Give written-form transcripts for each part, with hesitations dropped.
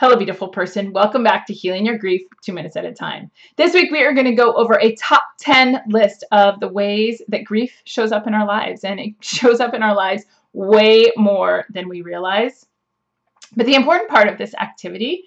Hello, beautiful person. Welcome back to Healing Your Grief 2 minutes at a time. This week, we are going to go over a top 10 list of the ways that grief shows up in our lives, and it shows up in our lives way more than we realize. But the important part of this activity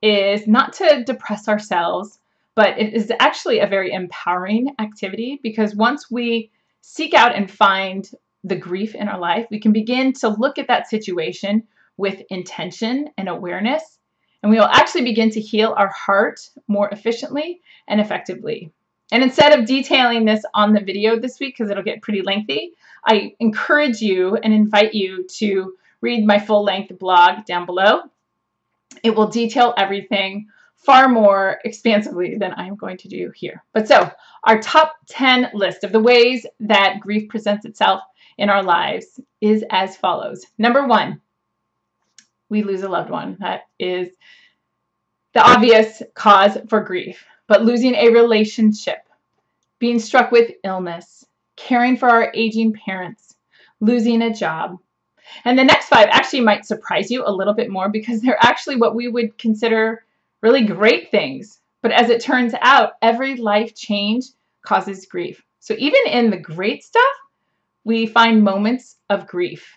is not to depress ourselves, but it is actually a very empowering activity, because once we seek out and find the grief in our life, we can begin to look at that situation with intention and awareness. And we will actually begin to heal our heart more efficiently and effectively. And instead of detailing this on the video this week, because it'll get pretty lengthy, I encourage you and invite you to read my full-length blog down below. It will detail everything far more expansively than I'm going to do here. But so, our top 10 list of the ways that grief presents itself in our lives is as follows. Number one, we lose a loved one. That is the obvious cause for grief. But losing a relationship, being struck with illness, caring for our aging parents, losing a job. And the next five actually might surprise you a little bit more, because they're actually what we would consider really great things. But as it turns out, every life change causes grief. So even in the great stuff, we find moments of grief.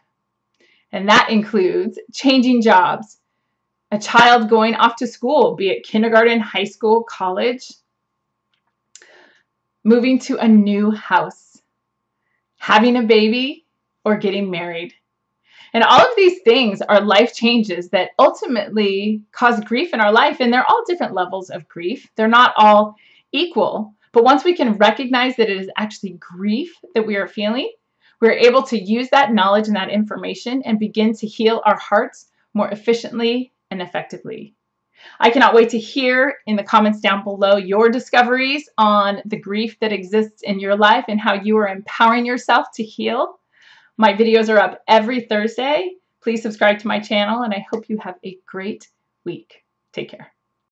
And that includes changing jobs, a child going off to school, be it kindergarten, high school, college, moving to a new house, having a baby, or getting married. And all of these things are life changes that ultimately cause grief in our life. And they're all different levels of grief. They're not all equal. But once we can recognize that it is actually grief that we are feeling, we're able to use that knowledge and that information and begin to heal our hearts more efficiently and effectively. I cannot wait to hear in the comments down below your discoveries on the grief that exists in your life and how you are empowering yourself to heal. My videos are up every Thursday. Please subscribe to my channel, and I hope you have a great week. Take care.